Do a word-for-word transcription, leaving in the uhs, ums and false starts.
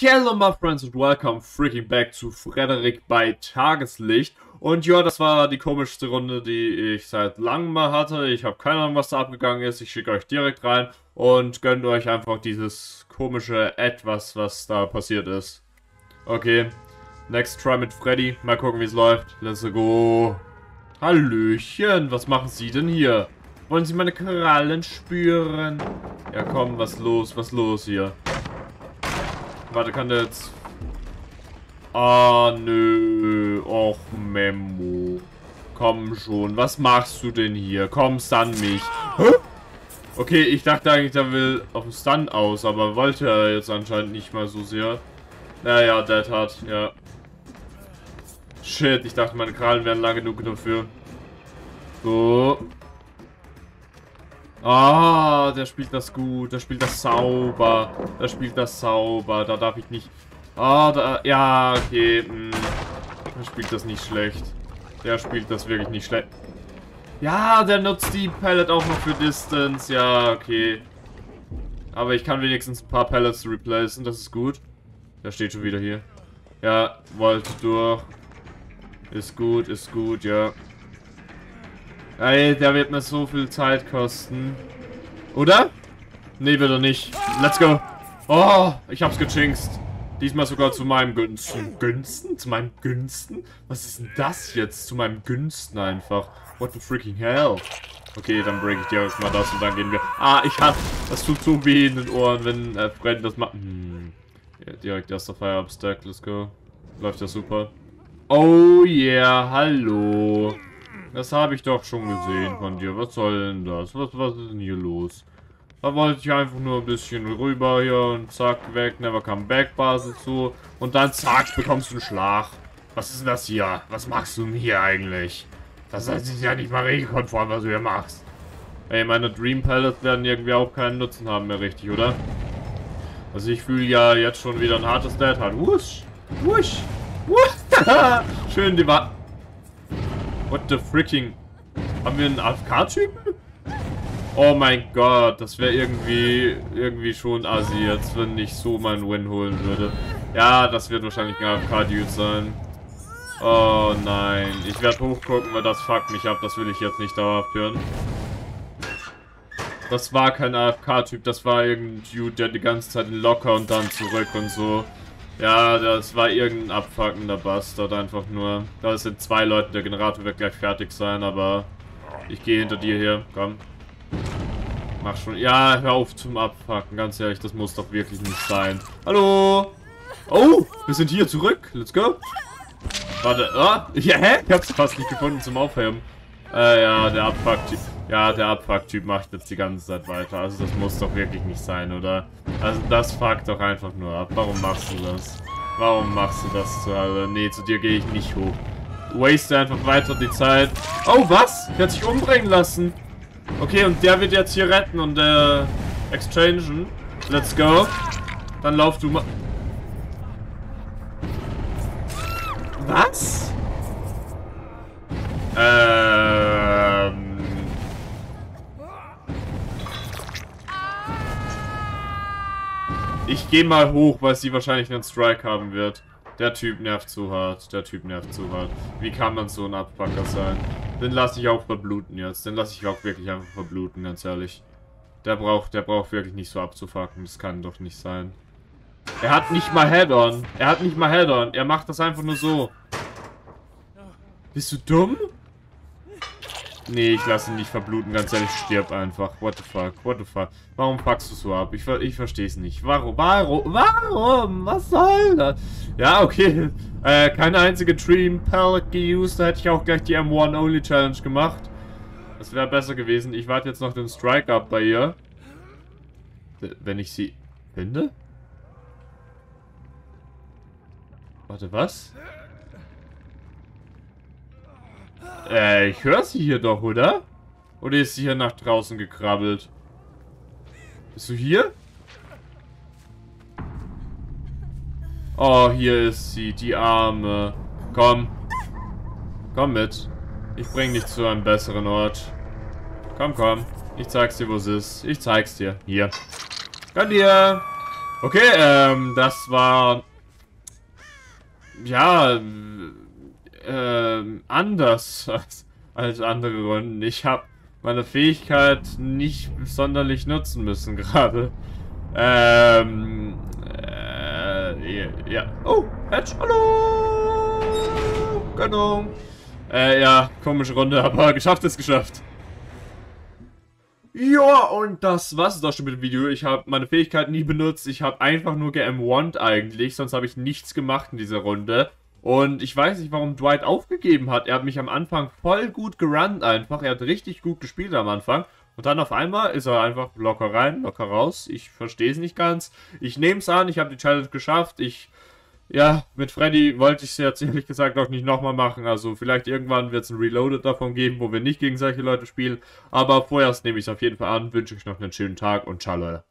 Hello my friends and welcome freaking back zu Freddy bei Tageslicht. Und ja, das war die komischste Runde, die ich seit langem mal hatte. Ich habe keine Ahnung, was da abgegangen ist. Ich schicke euch direkt rein und gönnt euch einfach dieses komische Etwas, was da passiert ist. Okay, next try mit Freddy. Mal gucken, wie es läuft. Let's go. Hallöchen, was machen Sie denn hier? Wollen Sie meine Krallen spüren? Ja komm, was los, was los hier? Warte, kann der jetzt... Ah, nö. Och, Memo. Komm schon. Was machst du denn hier? Komm, stun mich. Hä? Okay, ich dachte eigentlich, der will auf den Stun aus, aber wollte er jetzt anscheinend nicht mal so sehr. Naja, Dead Hard, ja. Shit, ich dachte, meine Krallen wären lang genug dafür. So. Ah, der spielt das gut, der spielt das sauber, der spielt das sauber, da darf ich nicht... Ah, da... Ja, okay, mh. Der spielt das nicht schlecht. Der spielt das wirklich nicht schlecht. Ja, der nutzt die Palette auch noch für Distance, ja, okay. Aber ich kann wenigstens ein paar Pallets replacen, das ist gut. Der steht schon wieder hier. Ja, wollte durch. Ist gut, ist gut, ja. Ey, der wird mir so viel Zeit kosten. Oder? Nee, wird er nicht. Let's go. Oh, ich hab's gechinkst. Diesmal sogar zu meinem Günsten. Günsten? Zu meinem Günsten? Was ist denn das jetzt? Zu meinem Günsten einfach. What the freaking hell? Okay, dann break ich dir erstmal das und dann gehen wir. Ah, ich hab... Das tut so weh in den Ohren, wenn äh, Freddy das macht. Hm. Ja, direkt erster Fire-Up-Stack. Let's go. Läuft ja super. Oh yeah, hallo. Das habe ich doch schon gesehen von dir. Was soll denn das? Was, was ist denn hier los? Da wollte ich einfach nur ein bisschen rüber hier und zack, weg. Never come back, Basis zu. Und dann zack, bekommst du einen Schlag. Was ist denn das hier? Was machst du denn hier eigentlich? Das ist ja nicht mal regelkonform, was du hier machst. Ey, meine Dream Pallets werden irgendwie auch keinen Nutzen haben mehr, richtig, oder? Also ich fühle ja jetzt schon wieder ein hartes Dead Hard. Wusch, wusch, wusch. Schön die Wa... What the freaking... Haben wir einen A F K-Typen? Oh mein Gott, das wäre irgendwie... Irgendwie schon assi jetzt, wenn ich so meinen Win holen würde. Ja, das wird wahrscheinlich ein A F K-Dude sein. Oh nein. Ich werde hochgucken, weil das fuckt mich ab. Das will ich jetzt nicht dauerhaft hören. Das war kein A F K-Typ, das war irgendein Dude, der die ganze Zeit locker und dann zurück und so... Ja, das war irgendein abfuckender Bastard einfach nur. Da sind zwei Leute, der Generator wird gleich fertig sein, aber ich gehe hinter dir her. Komm. Mach schon. Ja, hör auf zum Abfucken, ganz ehrlich, das muss doch wirklich nicht sein. Hallo! Oh, wir sind hier zurück. Let's go. Warte, ah, ja, hä? Ich hab's fast nicht gefunden zum Aufheben. Äh, ja, der Abfuck-Typ. Ja, der Abfuck-Typ macht jetzt die ganze Zeit weiter. Also das muss doch wirklich nicht sein, oder? Also das fuckt doch einfach nur ab. Warum machst du das? Warum machst du das zur Hölle? Nee, zu dir gehe ich nicht hoch. Waste einfach weiter die Zeit. Oh, was? Der hat sich umbringen lassen. Okay, und der wird jetzt hier retten und äh, exchangen. Let's go. Dann lauf du mal. Was? Ähm... Ich gehe mal hoch, weil sie wahrscheinlich einen Strike haben wird. Der Typ nervt zu hart. Der Typ nervt zu hart. Wie kann man so ein Abpacker sein? Den lasse ich auch verbluten jetzt. Den lasse ich auch wirklich einfach verbluten, ganz ehrlich. Der braucht, der braucht wirklich nicht so abzufacken. Das kann doch nicht sein. Er hat nicht mal Head-on. Er hat nicht mal Head-on. Er macht das einfach nur so. Bist du dumm? Nee, ich lasse ihn nicht verbluten, ganz ehrlich, stirb einfach. What the fuck, what the fuck. Warum packst du so ab? Ich, ich verstehe es nicht. Warum, warum, warum? Was soll das? Ja, okay. Äh, keine einzige Dream Pallet geused. Da hätte ich auch gleich die M eins Only Challenge gemacht. Das wäre besser gewesen. Ich warte jetzt noch den Strike ab bei ihr. Wenn ich sie finde? Warte, was? Äh, ich höre sie hier doch, oder? Oder ist sie hier nach draußen gekrabbelt? Bist du hier? Oh, hier ist sie, die Arme. Komm. Komm mit. Ich bring dich zu einem besseren Ort. Komm, komm. Ich zeig's dir, wo es ist. Ich zeig's dir. Hier. Gönn dir. Okay, ähm, das war... Ja, ähm, anders als, als andere Runden. Ich habe meine Fähigkeit nicht sonderlich nutzen müssen gerade. Ähm, äh, ja. Oh, Hatch, hallo! Gönnung! Äh, ja, komische Runde, aber geschafft ist geschafft. Ja, und das war's jetzt auch schon mit dem Video. Ich habe meine Fähigkeit nie benutzt. Ich habe einfach nur G M-Wand eigentlich, sonst habe ich nichts gemacht in dieser Runde. Und ich weiß nicht, warum Dwight aufgegeben hat. Er hat mich am Anfang voll gut gerannt einfach. Er hat richtig gut gespielt am Anfang. Und dann auf einmal ist er einfach locker rein, locker raus. Ich verstehe es nicht ganz. Ich nehme es an, ich habe die Challenge geschafft. Ich, ja, mit Freddy wollte ich es jetzt ehrlich gesagt auch nicht nochmal machen. Also vielleicht irgendwann wird es ein Reloaded davon geben, wo wir nicht gegen solche Leute spielen. Aber vorerst nehme ich es auf jeden Fall an. Wünsche euch noch einen schönen Tag und ciao, Leute.